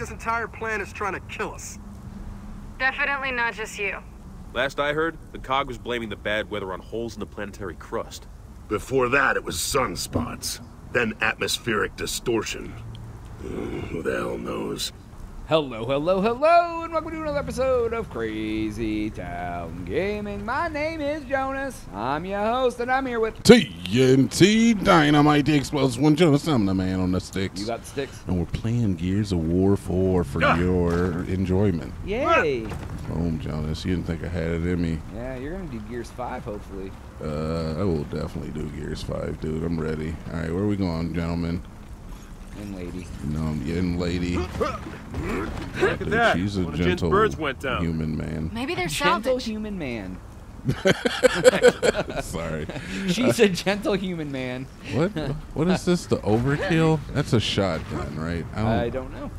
this entire plan is trying to kill us. Definitely not just you. Last I heard, the COG was blaming the bad weather on holes in the planetary crust. Before that, it was sunspots. Then atmospheric distortion. Who the hell knows? Hello, hello, hello, and welcome to another episode of Crazy Town Gaming. My name is Jonas. I'm your host, and I'm here with TNT Dynamite Explosive. One Jonas, I'm the man on the sticks. You got the sticks. And we're playing Gears of War 4 for your enjoyment. Yay! Boom, Jonas. You didn't think I had it in me. Yeah, you're gonna do Gears 5, hopefully. I will definitely do Gears 5, dude. I'm ready. All right, where are we going, gentlemen? And lady. No, I'm getting lady. Look at that. She's a gentle birds went down. Human man. Maybe they're gentle human man. Sorry. She's a gentle human man. What? What is this? The overkill? That's a shotgun, right? I don't know.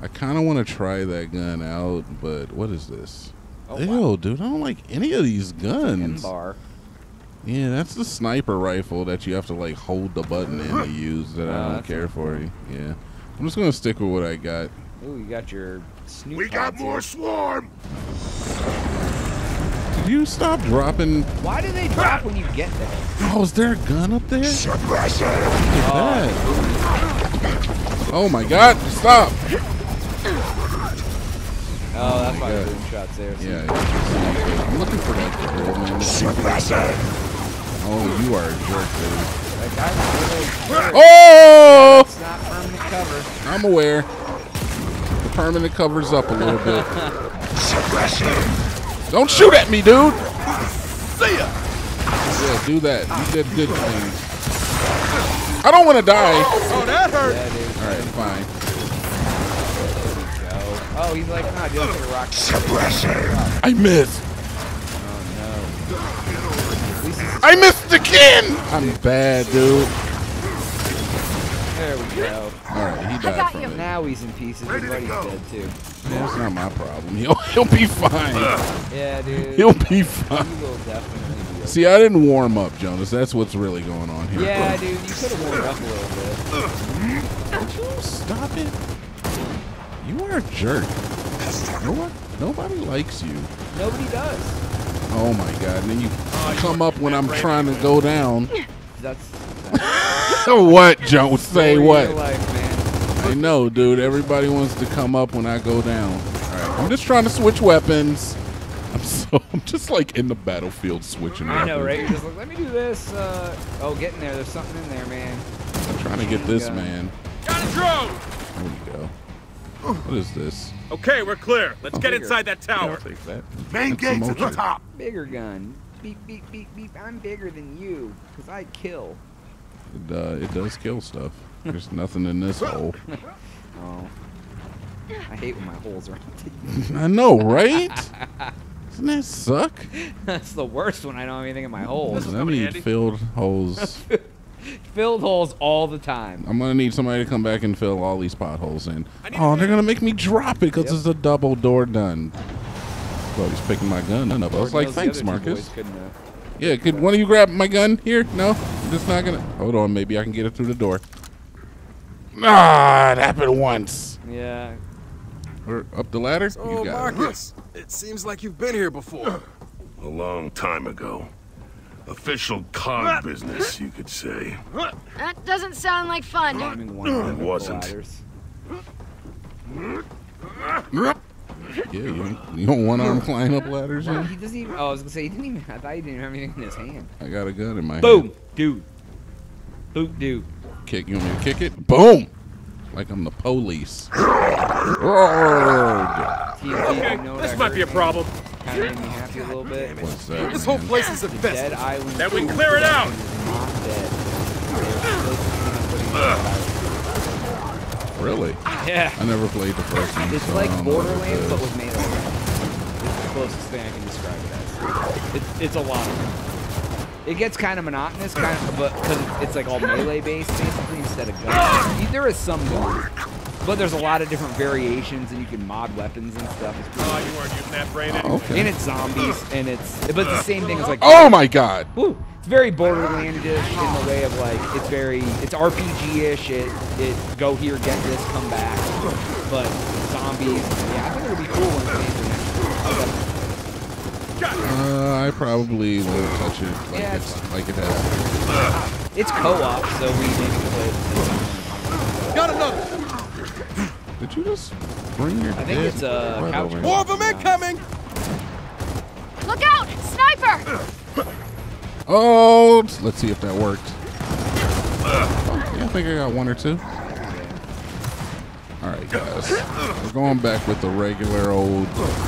I kind of want to try that gun out, but what is this? Oh, ew, wow. Dude, I don't like any of these guns. Bar. Yeah, that's the sniper rifle that you have to like hold the button in to use that I don't care for. Yeah. I'm just gonna stick with what I got. Ooh, you got your snoop. We got more swarm! Did you stop dropping? Why do they drop when you get there? Oh, is there a gun up there? Suppressor! Oh my god, stop! Oh, that's why the boom shots there. So yeah. I'm looking for that. Suppressor! Oh, you are a jerk, dude. That guy was really oh! It's not permanent cover. I'm aware. The permanent cover's up a little bit. Suppression. Don't shoot at me, dude! See ya! Yeah, do that. You did good things. I don't want to die. Oh, that hurt! Yeah, alright, fine. There we go. Oh, he's like, nah, dude, I'm gonna rock. Suppression. I missed. I missed again! I'm bad, dude. There we go. Alright, he died from it. Now he's in pieces. His buddy's dead, too. That's not my problem. He'll be fine. Yeah, dude. He'll be fine. He will definitely be okay. See, I didn't warm up, Jonas. That's what's really going on here. Yeah, dude. You could have warmed up a little bit. Would you stop it? You are a jerk. You know what? Nobody likes you. Nobody does. Oh my god, and then you come up when I'm trying to go down. That's so what, Joe? Say what? Life, I know, dude. Everybody wants to come up when I go down. All right, I'm just trying to switch weapons. I'm just like in the battlefield switching weapons. I know, right? You're just like, let me do this. Oh, get in there. There's something in there, man. I'm trying to get this, man. Got a drone! There we go. What is this? Okay, we're clear. Let's get inside that tower. Main gate's at the top. Bigger gun. Beep, beep, beep, beep. I'm bigger than you, because I kill. It does kill stuff. There's nothing in this hole. Oh. I hate when my holes are empty. I know, right? Doesn't that suck? That's the worst when I don't have anything in my holes. I need filled holes. Filled holes all the time. I'm gonna need somebody to come back and fill all these potholes in. Oh, they're gonna make me drop it because it's a double door done. Well, he's picking my gun up. I was like, thanks, Marcus. Yeah, could one of you grab my gun here? No, I'm just not gonna. Hold on, maybe I can get it through the door. Ah, it happened once. Yeah. Or up the ladder. Oh, you got Marcus, it seems like you've been here before. A long time ago. Official COG business, you could say. That doesn't sound like fun. It wasn't. Yeah, you don't one-arm climb up ladders? No, he doesn't even. Oh, I was gonna say he didn't even. I thought he didn't have anything in his hand. I got a gun in my hand. Boom, dude. Boom, dude. Kick. You want me to kick it? Boom. Like I'm the police. Okay, this might be a problem. Kind of made me happy a little bit. What's that, this whole place is infested. That we clear it out. Really? Yeah. I never played the first one. It's like Borderlands, but with made of rats. It's the closest thing I can describe it as. It's a lot of it. It gets kind of monotonous, kind of, but because it's like all melee based, basically, instead of guns. There is some guns. But there's a lot of different variations, and you can mod weapons and stuff. Oh, you weren't using that brain anymore. Okay. And it's zombies, and but the same thing as like. Oh my god! Woo! It's very Borderlands-ish in the way of like it's RPG-ish. It go here, get this, come back. but zombies. Yeah, I think it'll be cool when they do I probably won't touch it. Like, yeah, it's like it has. It's co-op, so we need to play it. Got him done. Did you just bring your? I think it's a couch. More of them incoming! Look out, sniper! Oh, let's see if that worked. Oh, yeah, I think I got one or two. All right, guys, we're going back with the regular old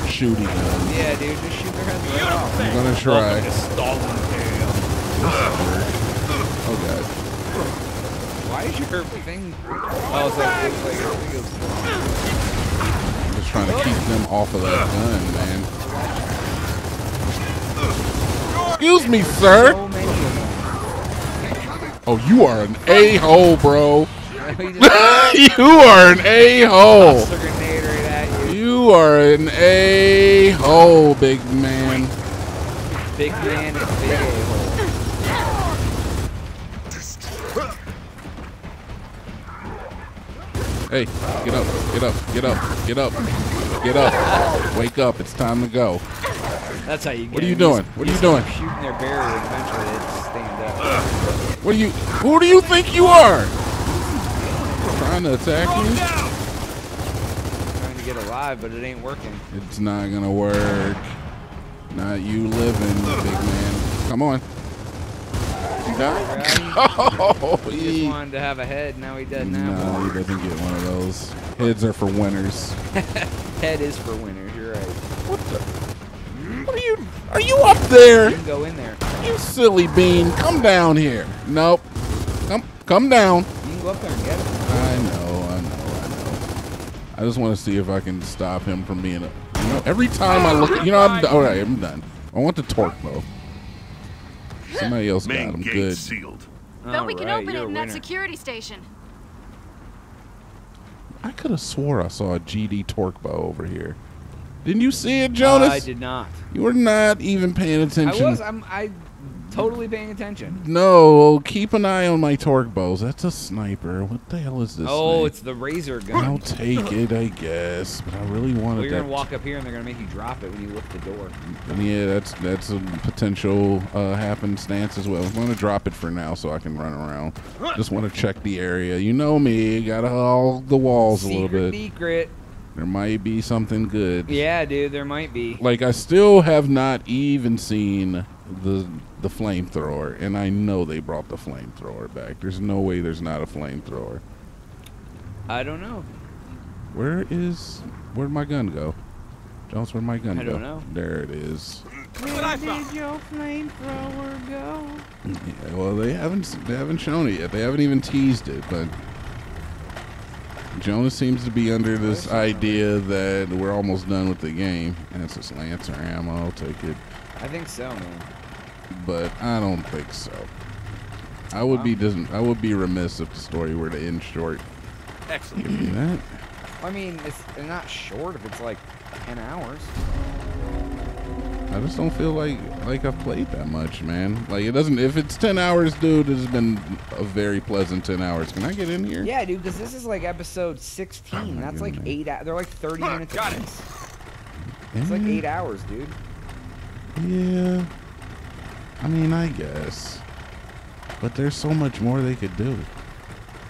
shooting gun. Yeah, dude, just shoot their heads. I'm gonna try. Oh god. Why is your thing? Oh, it's like I'm just trying to keep them off of that gun, man. Excuse me, sir. Oh, you are an a-hole, bro. You are an a-hole. You are an a-hole, big man. Big man is big a-hole. Hey, get up, get up, get up, get up, get up. Wake up, it's time to go. That's how you get. What are you doing? What are you doing? Shooting their barrier, eventually they just stand up. What are you? Who do you think you are? Trying to attack you? Trying to get alive, but it ain't working. It's not gonna work. Not you living, big man. Come on. You died? Oh, he just wanted to have a head, now he doesn't have one. No, he doesn't get one of those. Heads are for winners. Head is for winners, you're right. What the? What are you? Are you up there? You can go in there. You silly bean, come down here. Nope. Come down. You can go up there and get it. I just want to see if I can stop him from being a. You know, every time I look, you know, I'm done. I want the torque though. Somebody else got him. Good. But we can open it in that security station. I could have swore I saw a GD torque bow over here. Didn't you see it, Jonas? I did not. You were not even paying attention. I was. I totally paying attention. No, keep an eye on my torque bows. That's a sniper. What the hell is this? Oh, it's the razor gun. I'll take it, I guess. But I really wanted that. You're gonna walk up here, and they're gonna make you drop it when you lift the door. And yeah, that's a potential happenstance as well. I'm gonna drop it for now so I can run around. Just want to check the area. You know me, gotta hog the walls a little bit. Secret. There might be something good. Yeah, dude, there might be. Like, I still have not even seen the flamethrower, and I know they brought the flamethrower back. There's no way there's not a flamethrower. I don't know. Where'd my gun go? Jones, where'd my gun go? I don't know. There it is. Where did your flamethrower go? Yeah, well, they haven't shown it yet. They haven't even teased it, but Jonas seems to be under this idea that we're almost done with the game. And it's just Lancer ammo, I'll take it. I think so, man. But I don't think so. I would be remiss if the story were to end short. Excellent. Give me that. I mean, it's not short if it's like 10 hours. I just don't feel like I've played that much, man. Like, it doesn't. If it's 10 hours, dude, it's been a very pleasant 10 hours. Can I get in here? Yeah, dude, because this is like episode 16. Oh, that's like 8 hours. They're like 30 minutes. Got it. It's like 8 hours, dude. Yeah. I mean, I guess. But there's so much more they could do.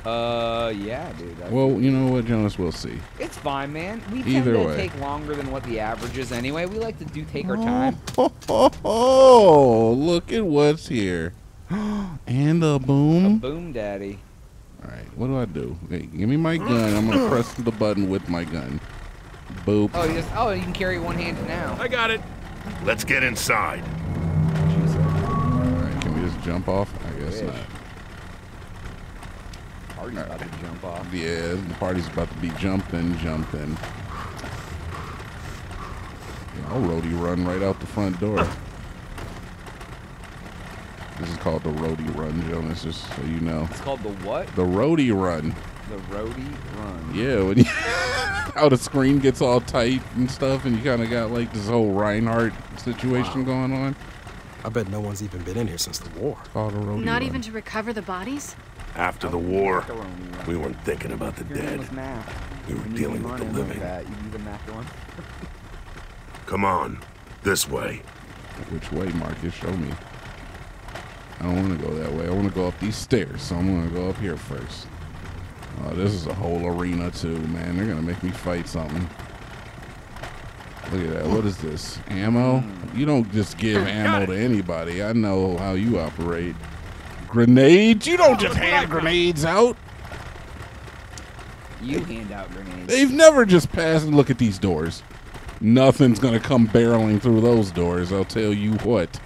Yeah, dude. Well, you know what, Jonas, we'll see. It's fine, man. We tend to take longer than what the average is anyway. We like to take our time. Oh, look at what's here. And a boom. A boom daddy. All right, what do I do? Okay, give me my gun. I'm going to press the button with my gun. Boop. Oh, you can carry one-handed now. I got it. Let's get inside. Jesus. All right, can we just jump off? I guess not. Party's about to jump off. Yeah, the party's about to be jumping. I'll roadie run right out the front door. This is called the roadie run, Jonas, just so you know. It's called the what? The roadie run. The roadie run. Yeah, when you how the screen gets all tight and stuff, and you kind of got like this whole Reinhardt situation going on. I bet no one's even been in here since the war. It's called a roadie run. Not even to recover the bodies? After the war, we weren't thinking about the dead. We were dealing with the living. That. You need a Mac one? Come on, this way. Which way, Marcus? Show me. I don't want to go that way. I want to go up these stairs, so I'm going to go up here first. Oh, this is a whole arena, too, man. They're going to make me fight something. Look at that. What is this? Ammo? You don't just give ammo to anybody. I know how you operate. Grenades? You don't just hand grenades out. You hand out grenades. They've never just passed and look at these doors. Nothing's going to come barreling through those doors. I'll tell you what.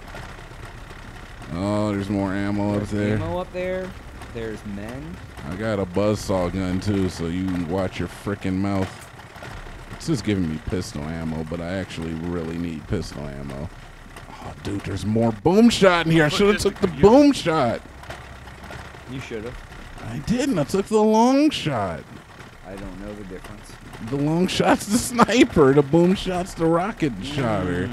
Oh, there's more ammo up there. There's ammo up there. There's men. I got a buzzsaw gun, too, so you can watch your frickin' mouth. It's just giving me pistol ammo, but I actually really need pistol ammo. Oh, dude, there's more boom shot in here. I should have took the boom shot. You should have. I didn't. I took the long shot. I don't know the difference. The long shot's the sniper. The boom shot's the rocket shotter.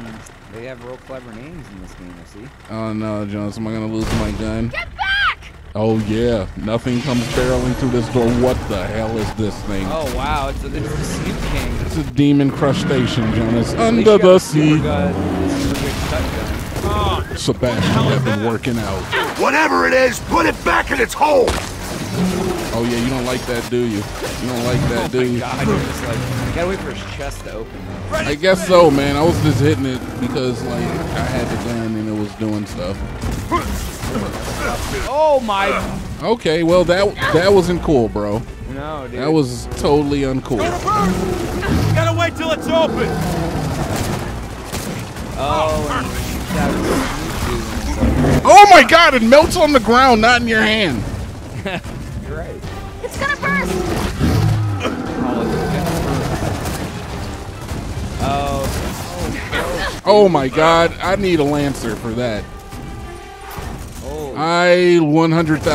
They have real clever names in this game, I see. Oh, no, Jones. Am I going to lose my gun? Get back! Oh, yeah. Nothing comes barreling through this door. What the hell is this thing? Oh, wow. It's a Snoop King. It's a demon crustacean, Jonas. Under the sea. Oh, Sebastian, I've been working out. Whatever it is, put it back in its hole. Oh, yeah, you don't like that, do you? You don't like that, do you? God, you're just like, gotta wait for his chest to open. I guess so, man. I was just hitting it because, like, I had the gun and it was doing stuff. Oh, my. Okay, well, that wasn't cool, bro. No, dude. That was totally uncool. Gotta wait till it's open. Oh, my God, it melts on the ground, not in your hand. You're right. It's gonna burst! Oh my God, I need a Lancer for that. Oh. I 100,000% need a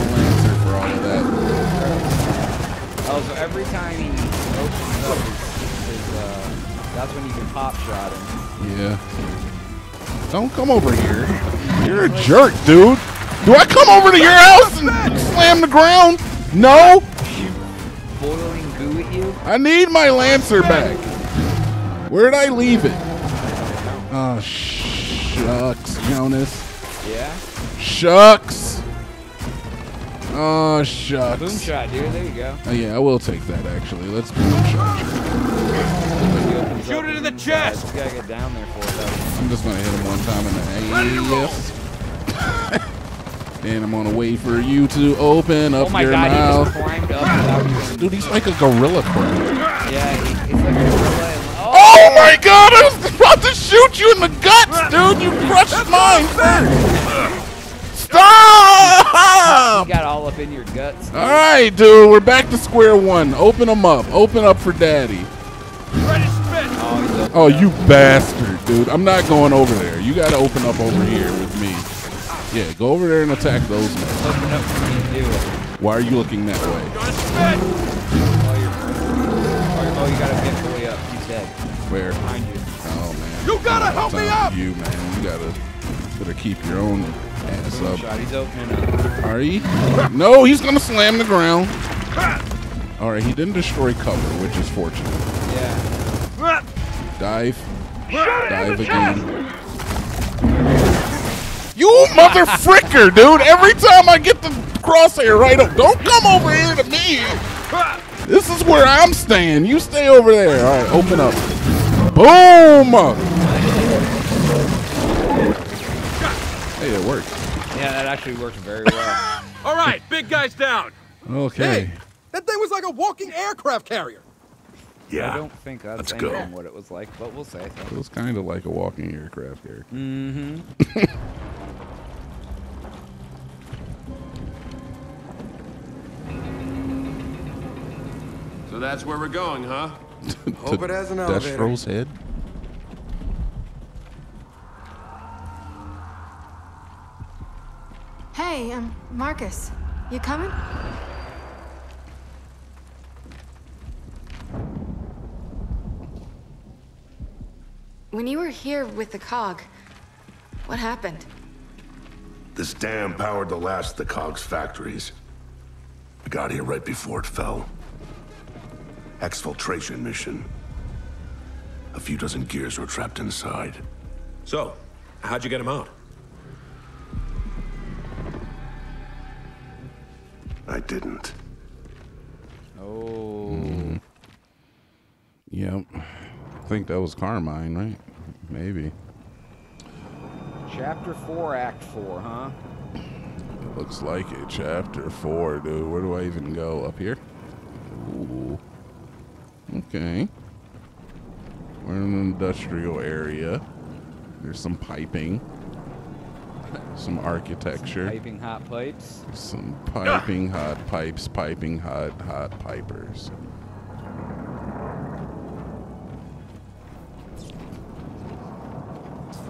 Lancer for all of that. Oh, so every time he opens up, that's when you can pop shot him. Yeah. Don't come over here. You're a jerk, dude. Do I come over to your house and slam the ground? No. Boiling goo at you? I need my Lancer back. Where'd I leave it? Oh, shucks, Jonas. Yeah? Shucks. Oh, shucks. Boomshot, dude. There you go. Oh, yeah, I will take that, actually. Let's boomshot. Shoot it in the chest. You gotta get down there for it, though. I'm just going to hit him one time in the ass. And I'm on a way for you to open up your mouth. Oh my God, he just climbed up without you. Dude, he's like a gorilla crab. Yeah, he's like a gorilla. Oh my God, I was about to shoot you in the guts, dude. You crushed mine. Stop! He got all up in your guts. Dude. All right, dude, we're back to square one. Open them up. Open up for daddy. Oh, you bastard, dude. I'm not going over there. You got to open up over here with me. Yeah, go over there and attack those men. Open up for me, dude. Why are you looking that way? Oh, you gotta get the way up. He's dead. Where? Behind you. Oh, man. You gotta help me up! You, man. You gotta keep your own ass up. Shot. He's opening up. Are he? No, he's gonna slam the ground. Alright, he didn't destroy cover, which is fortunate. Yeah. Dive. Dive again. You motherfricker, dude! Every time I get the crosshair right up, don't come over here to me! This is where I'm staying. You stay over there. All right, open up. Boom! Hey, it worked. Yeah, that actually worked very well. All right, big guy's down. Okay. Hey, that thing was like a walking aircraft carrier. Yeah. I don't think that's what it was like, but we'll say. It was kind of like a walking aircraft carrier. Mm-hmm. So that's where we're going, huh? Hope it has an elevator. Destro's head. Hey, Marcus, you coming? When you were here with the cog, what happened? This dam powered the last of the cog's factories. I got here right before it fell. Exfiltration mission. A few dozen Gears were trapped inside. So, how'd you get them out? I didn't. Oh. Mm. Yep. I think that was Carmine, right? Maybe. Chapter 4, Act 4, huh? It looks like it. Chapter 4, dude. Where do I even go? Up here? Ooh. Okay. We're in an industrial area. There's some piping. Some architecture. Some piping hot pipes. Some piping hot pipes. Piping hot pipers.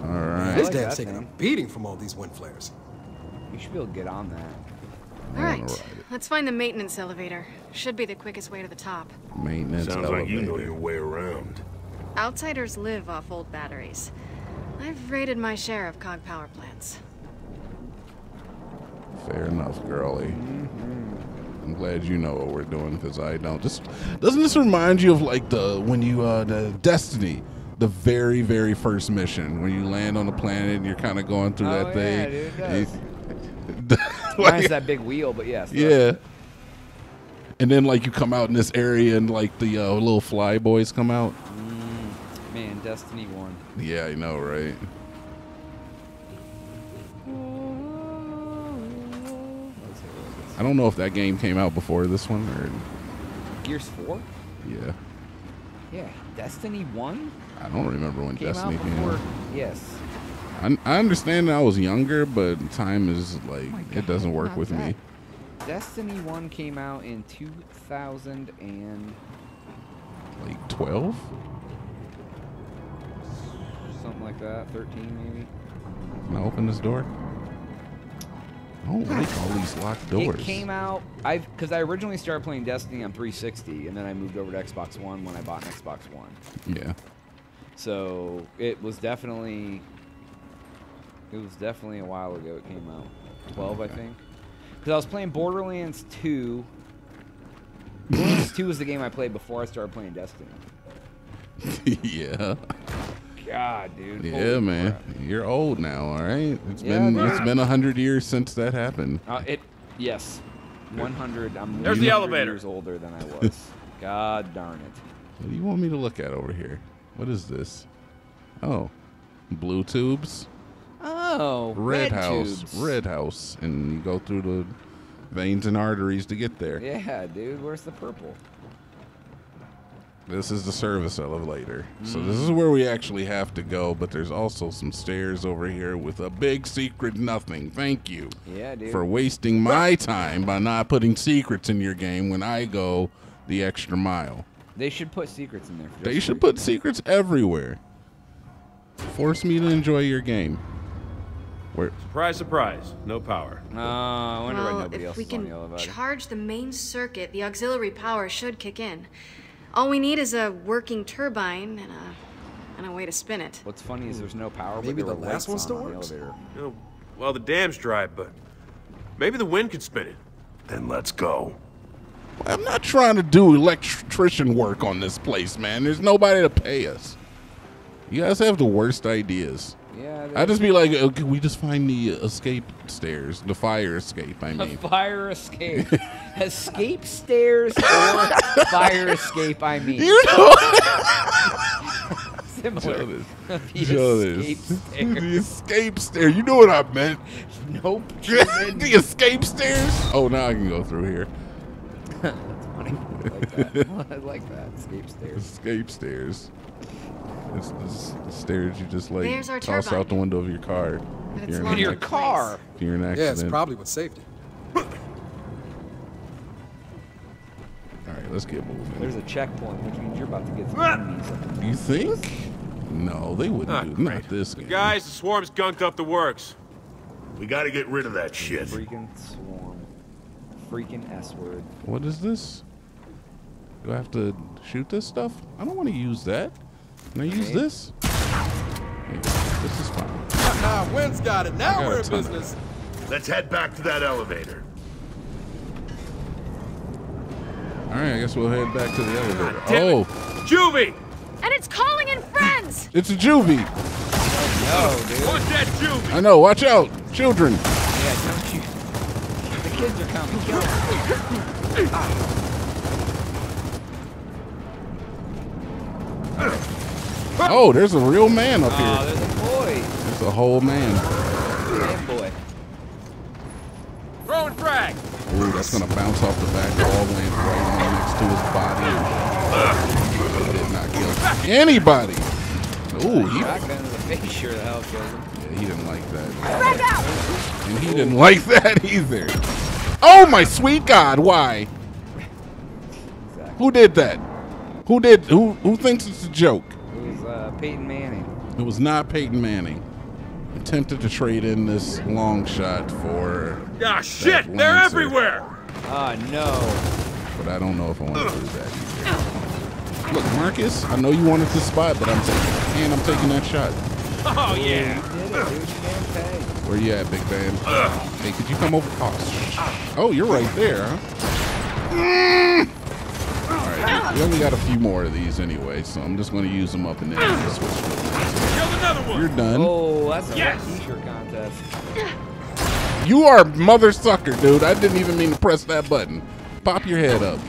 All right. This dam's taking a beating from all these wind flares. You should be able to get on that. All right. Let's find the maintenance elevator. Should be the quickest way to the top. Maintenance elevator. Sounds like you know your way around. Outsiders live off old batteries. I've raided my share of cog power plants. Fair enough, girlie. Mm-hmm. I'm glad you know what we're doing, because I don't. Doesn't this remind you of like the Destiny, the very first mission when you land on the planet and you're kind of going through that thing? Dude, it does. Minus that big wheel, but yes. Yeah. And then like you come out in this area and like the little fly boys come out. Man, Destiny 1. Yeah, I know, right? I don't know if that game came out before this one or Gears 4? Yeah. Yeah, Destiny 1? I don't remember when Destiny came out. Yes. I understand that I was younger, but time is like, it doesn't work with me. Destiny 1 came out in 2000 and like 12? Something like that, 13 maybe. Can I open this door? I don't like all these locked doors. It came out, because I originally started playing Destiny on 360, and then I moved over to Xbox One when I bought an Xbox One. Yeah. So it was definitely a while ago. It came out 12, I think, because I was playing Borderlands 2. Borderlands 2 was the game I played before I started playing Destiny. Yeah. God, dude. Yeah, holy man, crap. You're old now, all right. It's been 100 years since that happened. Yes, 100. There's the elevator. Years older than I was. God darn it. What do you want me to look at over here? What is this? Oh, blue tubes. Oh, red house. Red house, and you go through the veins and arteries to get there. Yeah, dude. Where's the purple? This is the service elevator. So this is where we actually have to go, but there's also some stairs over here with a big secret nothing. Thank you for wasting my time by not putting secrets in your game when I go the extra mile. They should put secrets in there. They should put secrets everywhere. Force me to enjoy your game. Surprise, surprise. No power. No, I wonder why nobody else is on the elevator. If we can charge the main circuit, the auxiliary power should kick in. All we need is a working turbine and a way to spin it. What's funny is there's no power. Maybe the last one still works. You know, well, the dam's dry, but maybe the wind could spin it. Then let's go. Well, I'm not trying to do electrician work on this place, man. There's nobody to pay us. You guys have the worst ideas. Yeah. I'd just be like, oh, can we just find the escape stairs, the fire escape, I mean. The fire escape. Escape stairs or fire escape, I mean. You know. Similar. The escape stair. You know what I meant. Nope. The escape stairs. Oh, now I can go through here. That's funny. I like that. I like that. Escape stairs. Escape stairs. It's the stairs you just like toss out the window of your car. If you're in your car. If you're in an accident. Yeah, it's probably what saved it. All right, let's get moving. There's a checkpoint, which means you're about to get some. You think? No, they wouldn't do not this game. Guys, the swarm's gunked up the works. We got to get rid of that shit. Freaking swarm. Freaking S-word. What is this? Do I have to shoot this stuff? I don't want to use that. Can I use this? Yeah, this is fine. Wind's got it. Now we're in business. Let's head back to that elevator. All right, I guess we'll head back to the elevator. Oh, juvie! And it's calling in friends. It's a juvie. Oh, no, dude. What's that juvie? I know. Watch out, children. Yeah, don't you? The kids are coming. Kill them. Oh, there's a real man up here. Oh, there's a boy. There's a whole man. Damn boy. Throwing frag. Ooh, that's gonna bounce off the back wall, land right on next to his body. Did not kill anybody. Ooh, he yeah, he didn't like that. And he didn't like that either. Oh my sweet God! Why? Who did that? Who did? Who thinks it's a joke? It was Peyton Manning. It was not Peyton Manning. Tempted to trade in this long shot for. Ah, shit! Lancer. They're everywhere! Ah, no. But I don't know if I want to do that either. Look, Marcus, I know you wanted this spot, but I'm taking that shot. Oh, yeah. Where you at, Big Band? Hey, could you come over? Oh, oh, you're right there, huh? All right, we only got a few more of these anyway, so I'm just going to use them up and then switch. You're done. Oh, that's a t-shirt contest. You are mother sucker, dude. I didn't even mean to press that button. Pop your head up.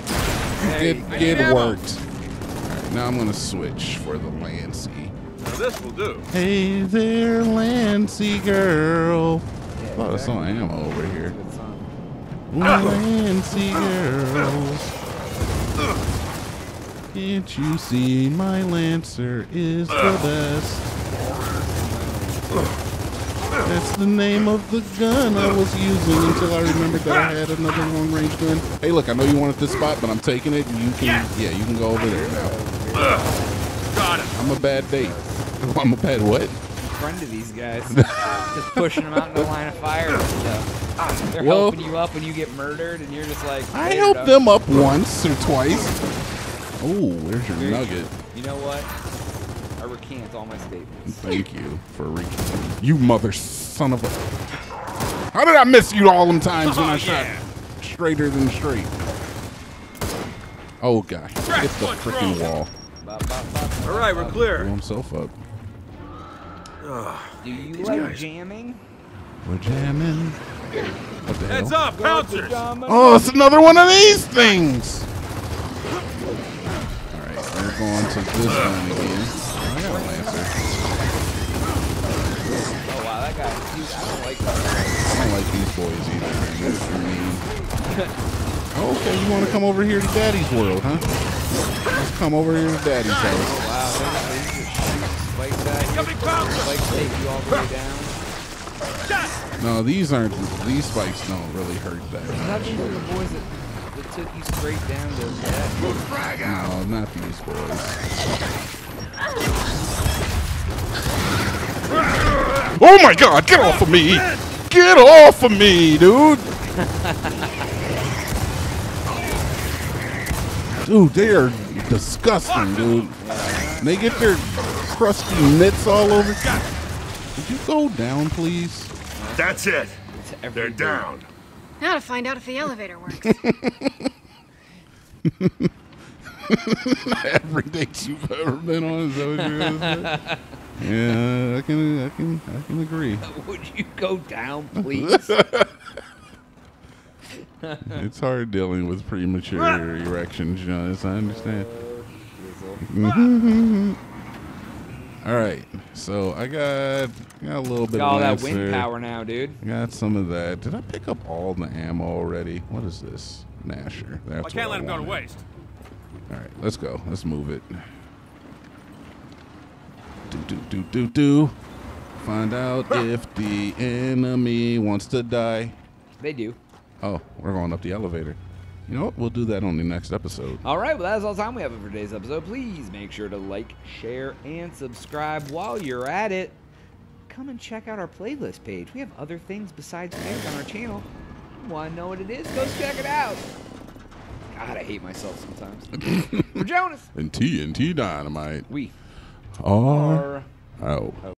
Hey, it worked. All right, now I'm gonna switch for the Lancy. Now this will do. Hey there, Lancy girl. Yeah, oh, that's all ammo over here. Lancy girls. Can't you see my Lancer is the best? That's the name of the gun I was using until I remembered that I had another long-range gun. Hey, look, I know you wanted this spot, but I'm taking it. You can, yeah, you can go over there now. Got it. I'm a bad date. I'm a bad what? Friend of these guys, just pushing them out in the line of fire and stuff. They're helping you up when you get murdered, and you're just like. I helped them up once or twice. Oh, where's your nugget? You know what? I recant all my statements. Thank you for recanting. You mother son of a... How did I miss you all them times when I shot straighter than straight? Oh, God. Hit the freaking wall. All right, we're clear. Blew himself up. Do you like jamming? We're jamming. What the hell? Heads up, pouncers! Oh, it's another one of these things! All right, we're going to this one again. Oh wow, that guy! I don't like that. I don't like these boys either. Okay, you want to come over here to Daddy's world, huh? Let's come over here to Daddy's house. Oh wow, like that. Like take you all the way down. No, these aren't. These spikes don't really hurt that much. The boys that took you straight down to that. No, not these boys. Oh my God, get off of me! Get off of me, dude! Dude, they are disgusting, dude. They get their crusty mitts all over. Would you go down, please? That's it. They're down. Now to find out if the elevator works. Every date you've ever been on, is that what you're going to say? Yeah, I can agree. Would you go down, please? It's hard dealing with premature erections, Jonas. I understand. All right, so I got a little bit. Got all that wind power now, dude. Got some of that. Did I pick up all the ammo already? What is this, Nasher? That's I can't let him go to waste. All right, let's go. Let's move it. Do. Find out if the enemy wants to die. They do. Oh, we're going up the elevator. You know what? We'll do that on the next episode. All right, well, that's all the time we have for today's episode. Please make sure to like, share, and subscribe. While you're at it, come and check out our playlist page. We have other things besides music on our channel. Want to know what it is? Go check it out. God, I hate myself sometimes. We're Jonas. And TNT Dynamite. We are